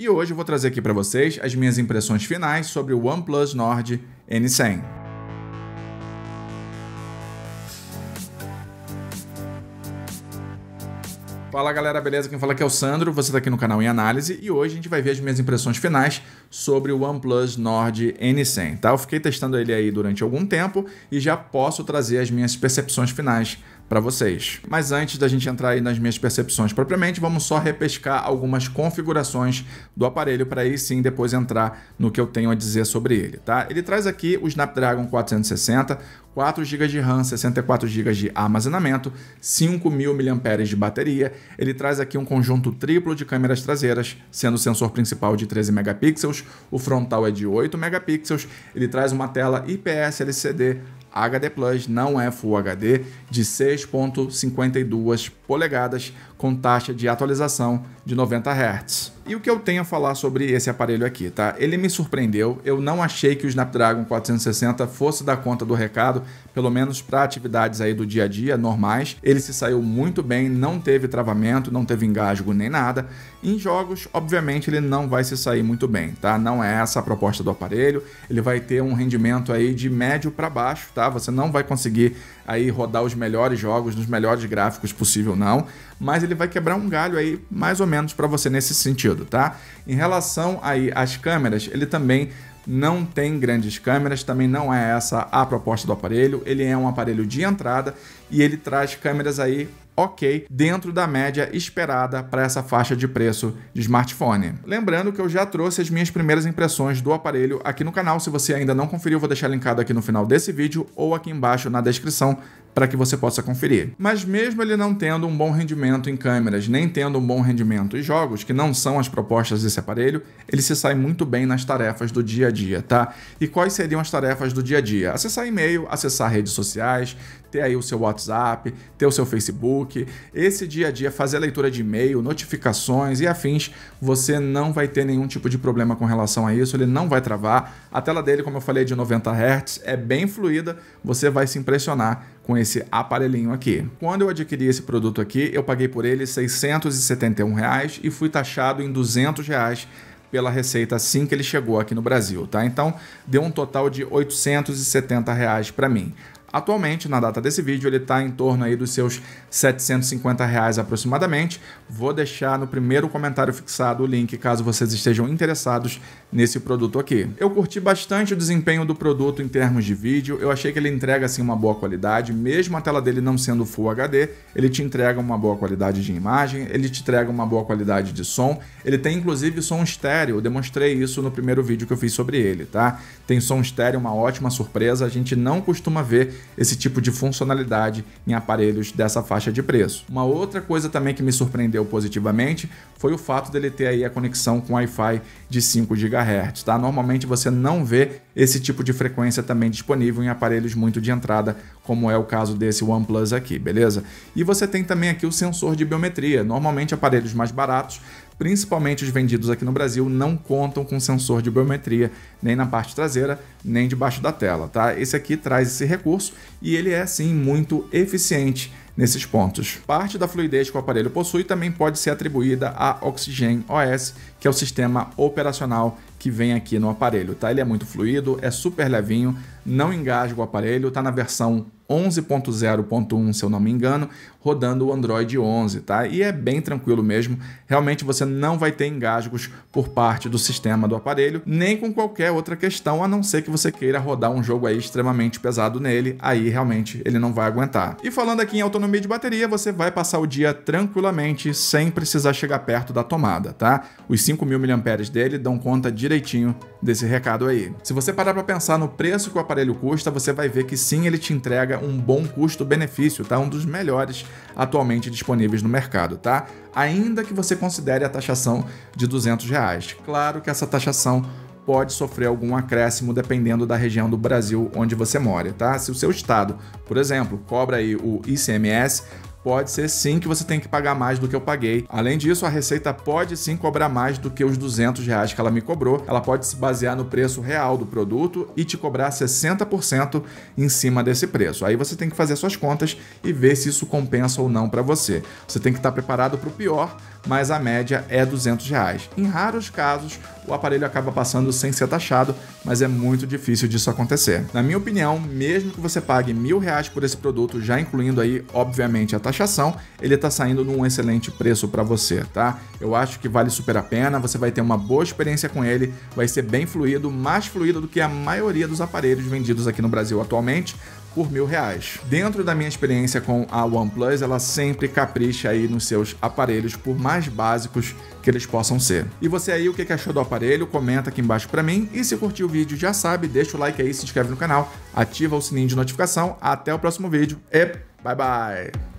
E hoje eu vou trazer aqui para vocês as minhas impressões finais sobre o OnePlus Nord N100. Fala galera, beleza? Quem fala aqui é o Sandro, você está aqui no canal Em Análise e hoje a gente vai ver as minhas impressões finais sobre o OnePlus Nord N100, tá? Eu fiquei testando ele aí durante algum tempo e já posso trazer as minhas percepções finais para vocês. Mas antes da gente entrar aí nas minhas percepções propriamente, vamos só repescar algumas configurações do aparelho para aí sim depois entrar no que eu tenho a dizer sobre ele, tá? Ele traz aqui o Snapdragon 460, 4 GB de RAM, 64 GB de armazenamento, 5.000 mAh de bateria. Ele traz aqui um conjunto triplo de câmeras traseiras, sendo o sensor principal de 13 megapixels, o frontal é de 8 megapixels, ele traz uma tela IPS LCD HD+, não é Full HD, de 6.52 polegadas, com taxa de atualização de 90 Hz. E o que eu tenho a falar sobre esse aparelho aqui, tá? Ele me surpreendeu, eu não achei que o Snapdragon 460 fosse dar conta do recado, pelo menos para atividades aí do dia a dia, normais. Ele se saiu muito bem, não teve travamento, não teve engasgo nem nada. Em jogos, obviamente, ele não vai se sair muito bem, tá? Não é essa a proposta do aparelho, ele vai ter um rendimento aí de médio para baixo, tá? Você não vai conseguir aí rodar os melhores jogos, nos melhores gráficos possível, não. Mas ele vai quebrar um galho aí, mais ou menos, para você nesse sentido. Tá? Em relação aí às câmeras, ele também não tem grandes câmeras, também não é essa a proposta do aparelho, ele é um aparelho de entrada e ele traz câmeras aí ok, dentro da média esperada para essa faixa de preço de smartphone. Lembrando que eu já trouxe as minhas primeiras impressões do aparelho aqui no canal, se você ainda não conferiu, eu vou deixar linkado aqui no final desse vídeo ou aqui embaixo na descrição para que você possa conferir. Mas mesmo ele não tendo um bom rendimento em câmeras, nem tendo um bom rendimento em jogos, que não são as propostas desse aparelho, ele se sai muito bem nas tarefas do dia a dia, tá? E quais seriam as tarefas do dia a dia? Acessar e-mail, acessar redes sociais, ter aí o seu WhatsApp, ter o seu Facebook, esse dia a dia, fazer a leitura de e-mail, notificações e afins, você não vai ter nenhum tipo de problema com relação a isso, ele não vai travar. A tela dele, como eu falei, é de 90 Hz, é bem fluida, você vai se impressionar com esse aparelhinho aqui. Quando eu adquiri esse produto aqui, eu paguei por ele R$ 671 e fui taxado em R$ 200 pela Receita assim que ele chegou aqui no Brasil, tá? Então, deu um total de R$ 870 para mim. Atualmente, na data desse vídeo, ele está em torno aí dos seus R$ 750 aproximadamente. Vou deixar no primeiro comentário fixado o link, caso vocês estejam interessados nesse produto aqui. Eu curti bastante o desempenho do produto em termos de vídeo. Eu achei que ele entrega, assim, uma boa qualidade. Mesmo a tela dele não sendo Full HD, ele te entrega uma boa qualidade de imagem, ele te entrega uma boa qualidade de som. Ele tem, inclusive, som estéreo. Eu demonstrei isso no primeiro vídeo que eu fiz sobre ele, tá? Tem som estéreo, uma ótima surpresa. A gente não costuma ver esse tipo de funcionalidade em aparelhos dessa faixa de preço. Uma outra coisa também que me surpreendeu positivamente foi o fato dele ter aí a conexão com Wi-Fi de 5 GHz, tá? Normalmente você não vê esse tipo de frequência também disponível em aparelhos muito de entrada, como é o caso desse OnePlus aqui, beleza? E você tem também aqui o sensor de biometria. Normalmente aparelhos mais baratos, principalmente os vendidos aqui no Brasil, não contam com sensor de biometria, nem na parte traseira, nem debaixo da tela, tá? Esse aqui traz esse recurso e ele é, sim, muito eficiente nesses pontos. Parte da fluidez que o aparelho possui também pode ser atribuída a Oxygen OS, que é o sistema operacional que vem aqui no aparelho, tá? Ele é muito fluido, é super levinho, não engasga o aparelho, tá na versão 11.0.1, se eu não me engano, rodando o Android 11, tá? E é bem tranquilo mesmo, realmente você não vai ter engasgos por parte do sistema do aparelho, nem com qualquer outra questão, a não ser que você queira rodar um jogo aí extremamente pesado nele, aí realmente ele não vai aguentar. E falando aqui em autonomia de bateria, você vai passar o dia tranquilamente, sem precisar chegar perto da tomada, tá? Os 5.000 mAh dele dão conta direitinho desse recado aí. Se você parar para pensar no preço que o aparelho custa, você vai ver que sim, ele te entrega um bom custo-benefício, tá? Um dos melhores atualmente disponíveis no mercado, tá? Ainda que você considere a taxação de R$ 200. Claro que essa taxação pode sofrer algum acréscimo dependendo da região do Brasil onde você mora, tá? Se o seu estado, por exemplo, cobra aí o ICMS, pode ser sim que você tenha que pagar mais do que eu paguei. Além disso, a Receita pode sim cobrar mais do que os R$200 que ela me cobrou. Ela pode se basear no preço real do produto e te cobrar 60% em cima desse preço. Aí você tem que fazer suas contas e ver se isso compensa ou não para você. Você tem que estar preparado para o pior, mas a média é R$200. Em raros casos, o aparelho acaba passando sem ser taxado, mas é muito difícil disso acontecer. Na minha opinião, mesmo que você pague R$1.000 por esse produto, já incluindo aí, obviamente, a taxação, ele está saindo num excelente preço para você, tá? Eu acho que vale super a pena, você vai ter uma boa experiência com ele, vai ser bem fluido, mais fluido do que a maioria dos aparelhos vendidos aqui no Brasil atualmente, por R$1.000. Dentro da minha experiência com a OnePlus, ela sempre capricha aí nos seus aparelhos, por mais básicos que eles possam ser. E você aí, o que achou do aparelho? Comenta aqui embaixo pra mim. E se curtiu o vídeo, já sabe, deixa o like aí, se inscreve no canal, ativa o sininho de notificação. Até o próximo vídeo e bye bye!